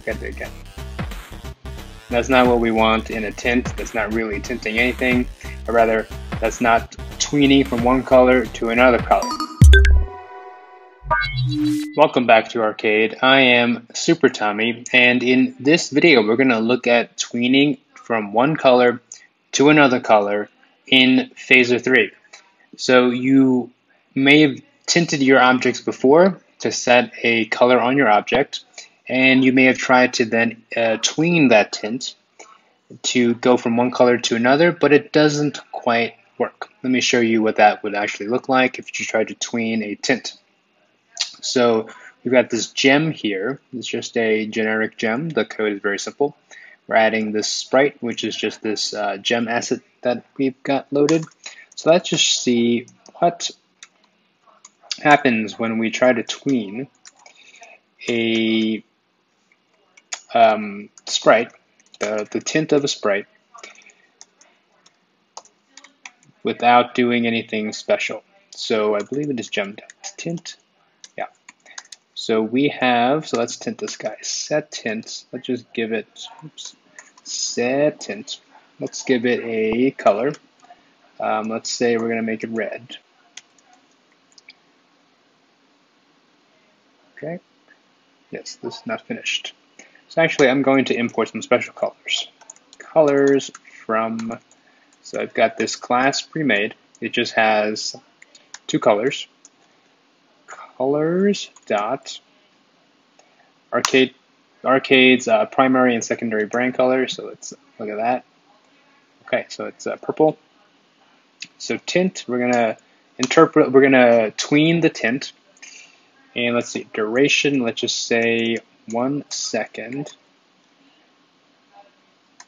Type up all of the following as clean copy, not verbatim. click at it again. That's not what we want in a tint. That's not really tinting anything, or rather, that's not tweening from one color to another color. Welcome back to Arcade. I am Super Tommy, and in this video we're going to look at tweening from one color to another color in Phaser 3. So you may have tinted your objects before to set a color on your object, and you may have tried to then tween that tint to go from one color to another, but it doesn't quite work. Let me show you what that would actually look like if you tried to tween a tint. So we've got this gem here. It's just a generic gem. The code is very simple. We're adding this sprite, which is just this gem asset that we've got loaded. So let's just see what happens when we try to tween a sprite, the tint of a sprite, without doing anything special. So I believe it is gem.tint. So we have, so let's tint this guy, set tint, let's just give it, oops, set tint, let's give it a color, let's say we're going to make it red, okay, yes, this is not finished, so actually I'm going to import some special colors, colors from, so I've got this class pre-made, it just has two colors, colors dot arcade's primary and secondary brand color. So let's look at that. Okay, so it's purple. So tint, we're gonna interpret, we're gonna tween the tint, and let's see duration. Let's just say 1 second,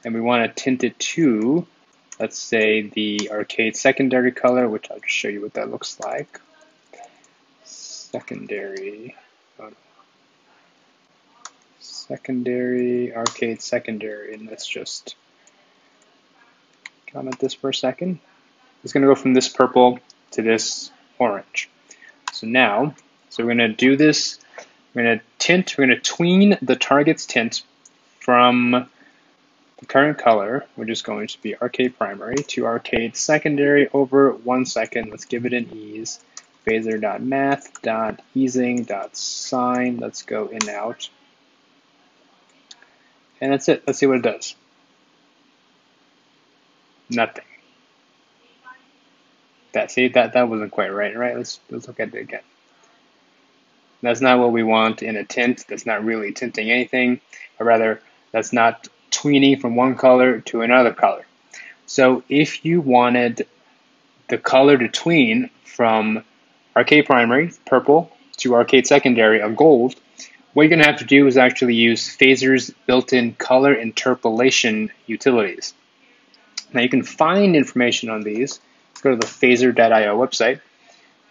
and we want to tint it to, let's say the arcade secondary color, which I'll just show you what that looks like. Secondary, secondary, arcade secondary, and let's just comment this for a second. It's going to go from this purple to this orange. So now, so we're going to do this, we're going to tint, we're going to tween the target's tint from the current color, which is going to be arcade primary, to arcade secondary over 1 second. Let's give it an ease. Phaser.math.easing.sign. Let's go in out. And that's it. Let's see what it does. Nothing. That, see, that wasn't quite right, right? Let's look at it again. That's not what we want in a tint. That's not really tinting anything, or rather, that's not tweening from one color to another color. So if you wanted the color to tween from arcade primary, purple, to arcade secondary, a gold, what you're going to have to do is actually use Phaser's built-in color interpolation utilities. Now you can find information on these. Let's go to the phaser.io website.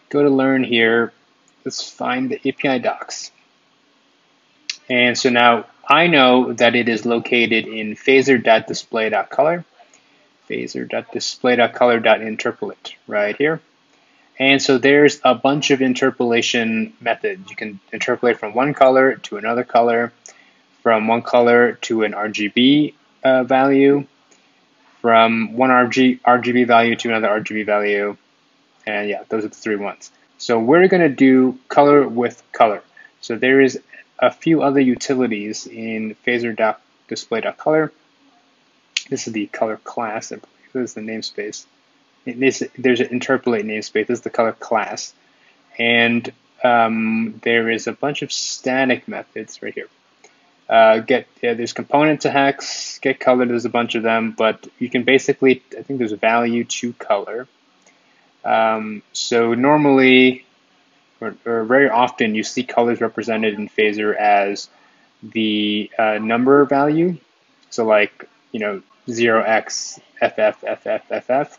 Go to learn here. Let's find the API docs. And so now I know that it is located in phaser.display.color. Phaser.display.color.interpolate right here. And so there's a bunch of interpolation methods. You can interpolate from one color to another color, from one color to an RGB value, from one RGB value to another RGB value. And yeah, those are the three ones. So we're going to do color with color. So there is a few other utilities in phaser.display.color. This is the color class, I believe. This is the namespace. There's an interpolate namespace. This is the color class. And there is a bunch of static methods right here. There's component to hex, get color, there's a bunch of them, but you can basically, I think there's value to color. So normally, or very often, you see colors represented in Phaser as the number value. So like, you know, 0xFFFFFF,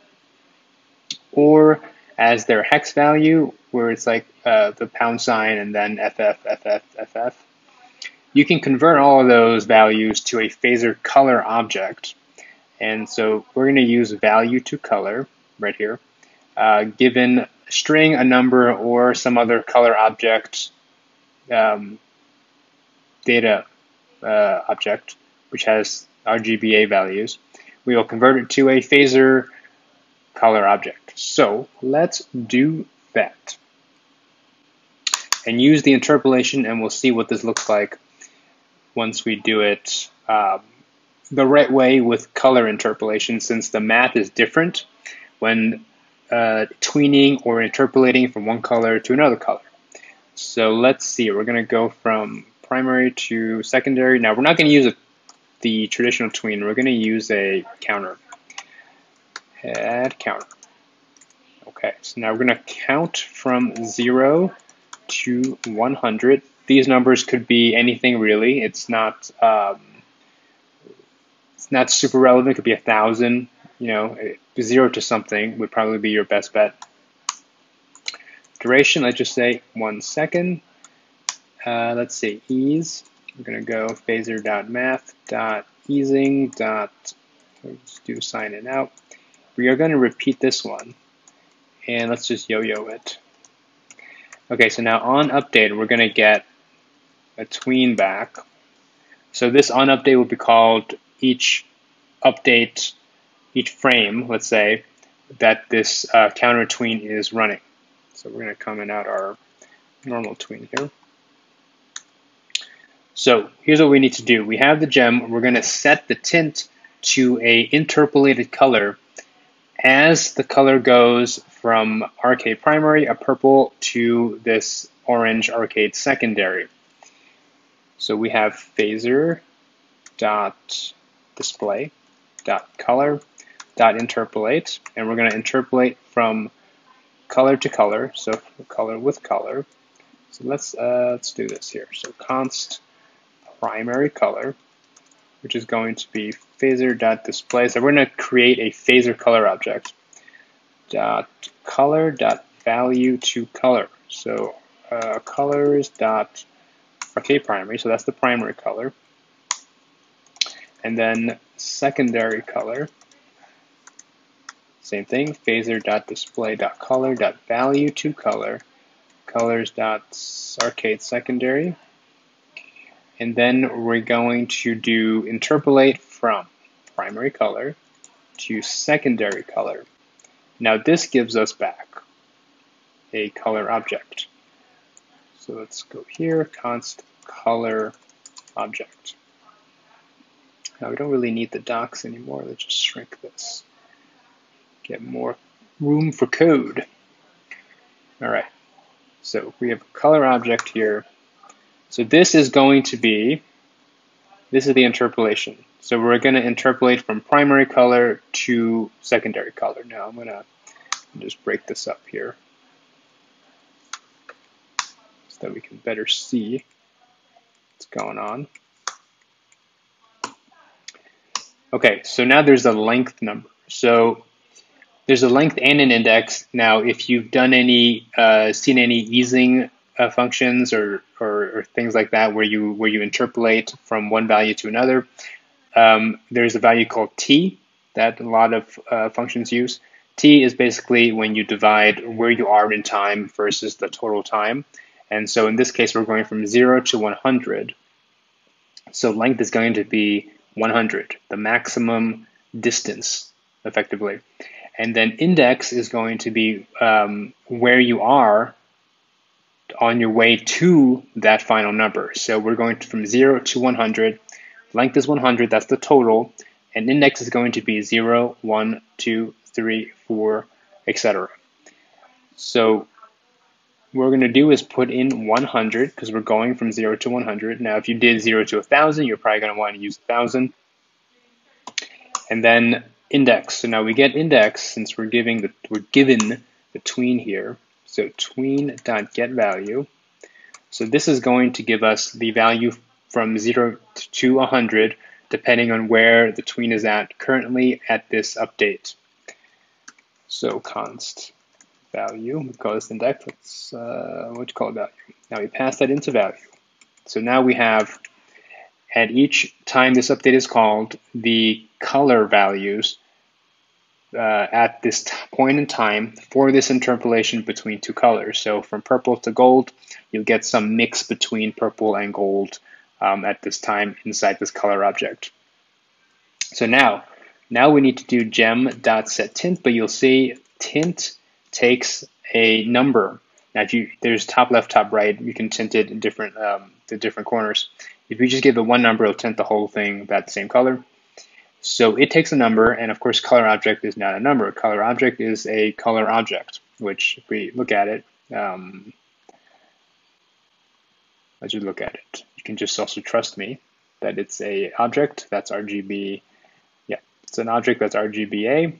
or as their hex value, where it's like the # and then FFFFFF. You can convert all of those values to a Phaser color object. And so we're going to use value to color right here, given string, a number, or some other color object data object, which has RGBA values, we will convert it to a phaser color object. So let's do that and use the interpolation, and we'll see what this looks like once we do it the right way with color interpolation, since the math is different when tweening or interpolating from one color to another color. So let's see, we're gonna go from primary to secondary. Now we're not gonna use the traditional tween, we're gonna use a counter, head counter. Okay, so now we're gonna count from 0 to 100. These numbers could be anything really, it's not super relevant, it could be 1,000, you know, 0 to something would probably be your best bet. Duration, let's just say 1 second. Let's see, ease, we're gonna go phaser.math.easing. Let's do sign in out. We are gonna repeat this one and let's just yo-yo it. Okay, so now on update, we're gonna get a tween back. So this on update will be called each update, each frame, let's say, that this counter tween is running. So we're gonna comment out our normal tween here. So here's what we need to do. We have the gem, we're gonna set the tint to a interpolated color. As the color goes from arcade primary, a purple, to this orange arcade secondary. So we have phaser dot display dot color dot interpolate, and we're going to interpolate from color to color, so color with color. So let's do this here. So const primary color, which is going to be phaser.display. So we're going to create a phaser color object. Dot color dot value to color. So colors dot arcade primary. So that's the primary color. And then secondary color. Same thing. Phaser dot display dot color dot value to color. Colors dot arcade secondary. And then we're going to do interpolate from primary color to secondary color. Now this gives us back a color object. So let's go here, const color object. Now we don't really need the docs anymore. Let's just shrink this. Get more room for code. All right. So we have a color object here. So this is going to be, this is the interpolation. So we're going to interpolate from primary color to secondary color. Now I'm going to just break this up here so that we can better see what's going on. Okay, so now there's a length number. So there's a length and an index. Now, if you've done any, seen any easing functions or things like that, where you interpolate from one value to another. There's a value called t that a lot of functions use. T is basically when you divide where you are in time versus the total time. And so in this case, we're going from 0 to 100. So length is going to be 100, the maximum distance, effectively. And then index is going to be where you are on your way to that final number. So we're going from 0 to 100. Length is 100, that's the total, and index is going to be 0, 1, 2, 3, 4, etc. So what we're going to do is put in 100 because we're going from 0 to 100. Now if you did 0 to 1,000, you're probably going to want to use 1,000. And then index. So now we get index since we're given the tween here. So tween.getValue. So this is going to give us the value from 0 to 100, depending on where the tween is at currently at this update. So const value, we call this index, let's what you call it value. Now we pass that into value. So now we have, at each time this update is called, the color values at this point in time for this interpolation between two colors. So from purple to gold, you'll get some mix between purple and gold at this time inside this color object. So now we need to do gem.setTint, but you'll see tint takes a number. Now, if you, there's top left, top right, you can tint it in different, the different corners. If you just give it one number, it'll tint the whole thing that same color. So it takes a number, and of course, color object is not a number. Color object is a color object, which if we look at it, as you look at it, you can just also trust me that it's a object that's RGB. Yeah, it's an object that's RGBA,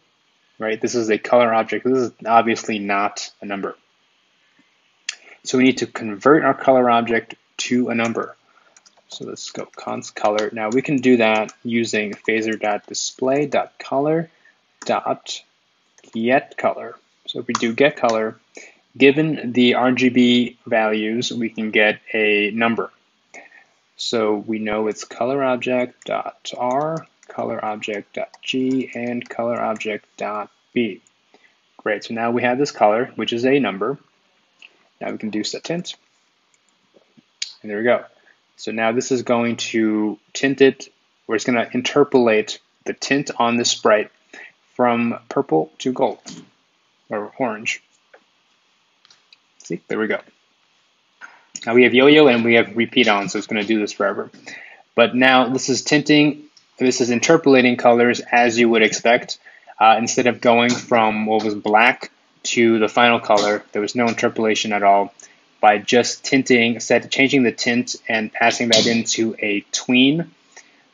right? This is a color object. This is obviously not a number. So we need to convert our color object to a number. So let's go const color. Now we can do that using phaser.display.color.getColor. So if we do get color, given the RGB values, we can get a number. So we know it's color object.r, color object.g, and color object.b. Great, so now we have this color, which is a number. Now we can do set tint, and there we go. So now this is going to tint it, or it's gonna interpolate the tint on the sprite from purple to gold, or orange. See, there we go. Now we have yo-yo and we have repeat on, so it's gonna do this forever. But now this is tinting, this is interpolating colors as you would expect, instead of going from what was black to the final color. There was no interpolation at all. By just tinting, changing the tint and passing that into a tween.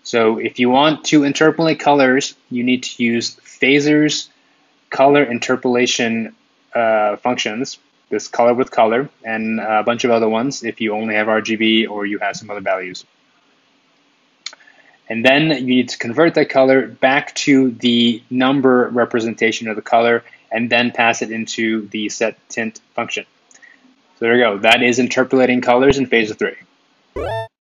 So if you want to interpolate colors, you need to use Phaser's color interpolation functions, this color with color, and a bunch of other ones if you only have RGB or you have some other values. And then you need to convert that color back to the number representation of the color and then pass it into the set tint function. So there we go. That is interpolating colors in Phaser 3.